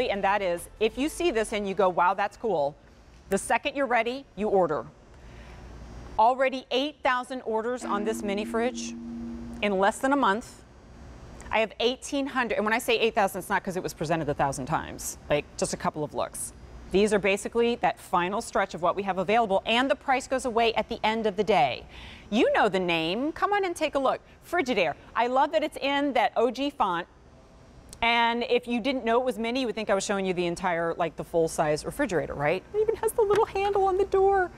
And that is, if you see this and you go, wow, that's cool, the second you're ready, you order. Already 8,000 orders on this mini fridge in less than a month. I have 1,800, and when I say 8,000, it's not because it was presented 1,000 times, like just a couple of looks. These are basically that final stretch of what we have available, and the price goes away at the end of the day. You know the name, come on and take a look. Frigidaire. I love that it's in that OG font. And if you didn't know it was mini, you would think I was showing you the entire, like the full-size refrigerator, right? It even has the little handle on the door.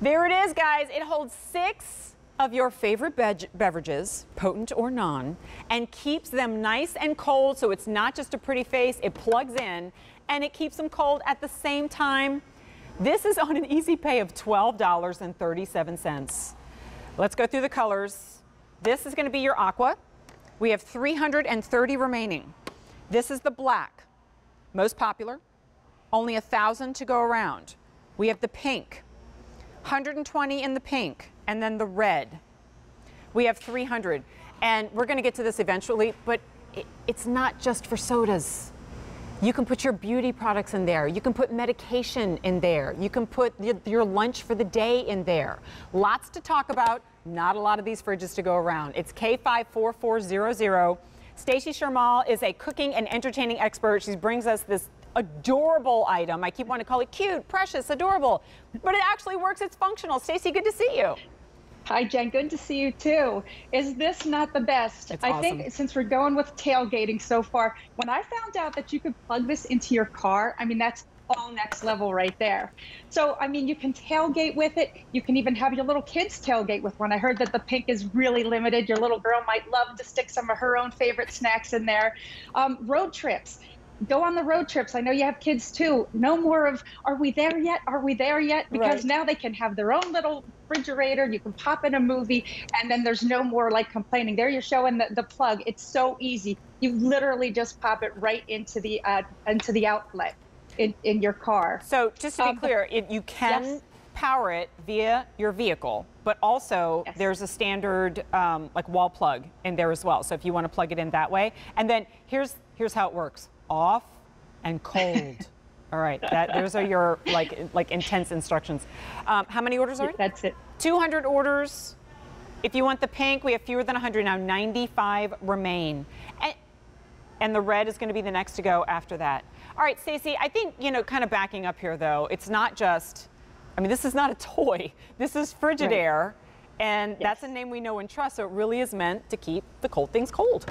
There it is, guys. It holds 6 of your favorite beverages, potent or non, and keeps them nice and cold, so it's not just a pretty face. It plugs in, and it keeps them cold at the same time. This is on an easy pay of $12.37. Let's go through the colors. This is going to be your aqua. We have 330 remaining. This is the black, most popular, only 1,000 to go around. We have the pink, 120 in the pink, and then the red. We have 300, and we're gonna get to this eventually, but it's not just for sodas. You can put your beauty products in there. You can put medication in there. You can put your lunch for the day in there. Lots to talk about, not a lot of these fridges to go around. It's K54400. Stacey Shermall is a cooking and entertaining expert. She brings us this adorable item. I keep wanting to call it cute, precious, adorable, but it actually works. It's functional. Stacey, good to see you. Hi, Jen. Good to see you, too. Is this not the best? It's awesome. I think since we're going with tailgating so far, when I found out that you could plug this into your car, I mean, that's all next level right there. So, I mean, you can tailgate with it. You can even have your little kids tailgate with one. I heard that the pink is really limited. Your little girl might love to stick some of her own favorite snacks in there. Road trips. Go on the road trips. I know you have kids too. No more of, are we there yet? Are we there yet? Because now they can have their own little refrigerator. You can pop in a movie, and then there's no more like complaining. There you're showing the plug. It's so easy. You literally just pop it right into the outlet. In your car. So just to be clear, you can power it via your vehicle, but also there's a standard like wall plug in there as well. So if you want to plug it in that way, and then here's how it works: off and cold. All right, those are your like intense instructions. How many orders are? That's it. 200 orders. If you want the pink, we have fewer than 100 now. 95 remain. And the red is going to be the next to go after that. All right, Stacey, I think, you know, kind of backing up here, though, it's not just, I mean, this is not a toy. This is Frigidaire, and that's a name we know and trust, so it really is meant to keep the cold things cold.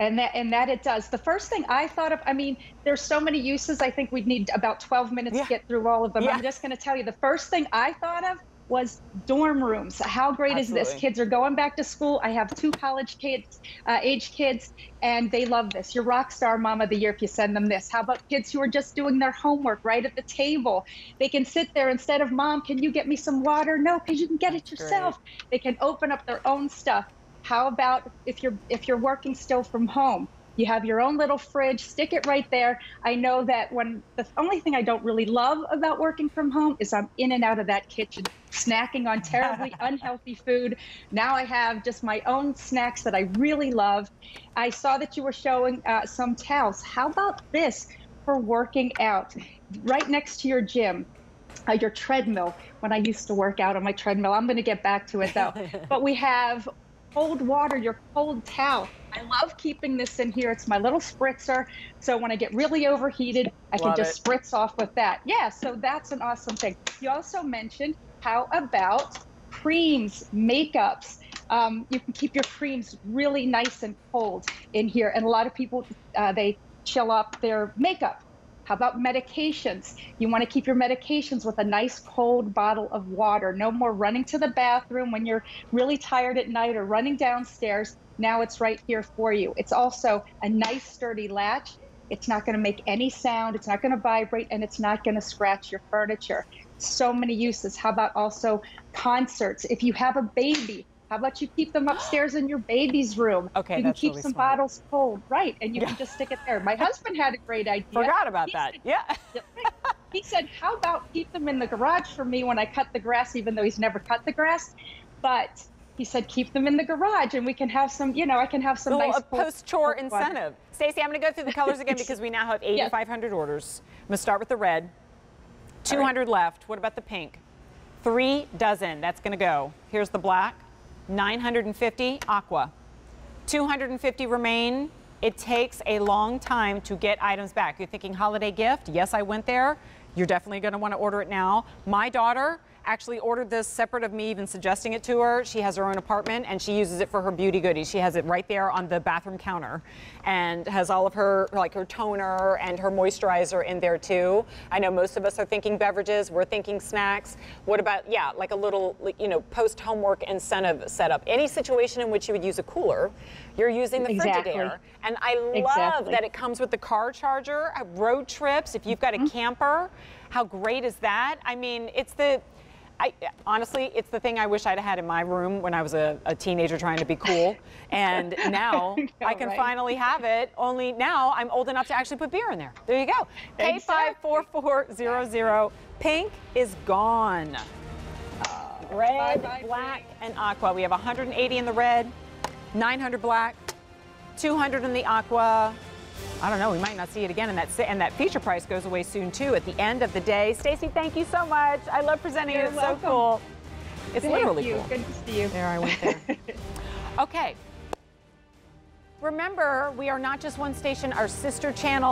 And that it does. The first thing I thought of, I mean, there's so many uses. I think we'd need about 12 minutes to get through all of them. Yeah. I'm just going to tell you, the first thing I thought of was dorm rooms. How great is this? Kids are going back to school. I have 2 college kids, age kids, and they love this. You're rock star mom of the year if you send them this. How about kids who are just doing their homework right at the table? They can sit there instead of, Mom, can you get me some water? No, because you can get it yourself. Great. They can open up their own stuff. How about if you're working still from home? You have your own little fridge, stick it right there. I know that the only thing I don't really love about working from home is I'm in and out of that kitchen, snacking on terribly unhealthy food. Now I have just my own snacks that I really love. I saw that you were showing some towels. How about this for working out? Right next to your gym, your treadmill. When I used to work out on my treadmill, I'm gonna get back to it though. But we have cold water, your cold towel. I love keeping this in here. It's my little spritzer. So when I get really overheated, I can just spritz off with that. Yeah, so that's an awesome thing. You also mentioned, how about creams, makeups? You can keep your creams really nice and cold in here. And a lot of people, they chill up their makeup. How about medications? You want to keep your medications with a nice cold bottle of water. No more running to the bathroom when you're really tired at night or running downstairs. Now it's right here for you. It's also a nice sturdy latch. It's not going to make any sound. It's not going to vibrate, and it's not going to scratch your furniture. So many uses. How about also concerts? If you have a baby, how about you keep them upstairs in your baby's room? Okay, you can keep some bottles cold, right? And you can just stick it there. My husband had a great idea. Forgot about that. He said, how about keep them in the garage for me when I cut the grass, even though he's never cut the grass? But He said, keep them in the garage and we can have some, you know, I can have some little nice post-chore incentive. Stacey, I'm going to go through the colors again because we now have 8,500 orders. I'm going to start with the red. 200 left. What about the pink? 3 dozen. That's going to go. Here's the black. 950 aqua. 250 remain. It takes a long time to get items back. You're thinking holiday gift? Yes, I went there. You're definitely going to want to order it now. My daughter actually ordered this separate of me even suggesting it to her. She has her own apartment and she uses it for her beauty goodies. She has it right there on the bathroom counter and has all of her, like her toner and her moisturizer in there too. I know most of us are thinking beverages, we're thinking snacks. What about, yeah, like a little, you know, post homework incentive setup. Any situation in which you would use a cooler, you're using the Frigidaire. And I love that it comes with the car charger, road trips, if you've got a camper, how great is that? I mean, it's the, honestly, it's the thing I wish I'd had in my room when I was a teenager trying to be cool. And now I can finally have it, only now I'm old enough to actually put beer in there. There you go. K54400. Pink is gone. Red, black, and aqua. We have 180 in the red, 900 black, 200 in the aqua. I don't know, we might not see it again, and that feature price goes away soon too at the end of the day. Stacey, thank you so much. I love presenting it. It's so cool. It's literally cool. Good to see you. There, I went there. Okay. Remember, we are not just one station, our sister channel.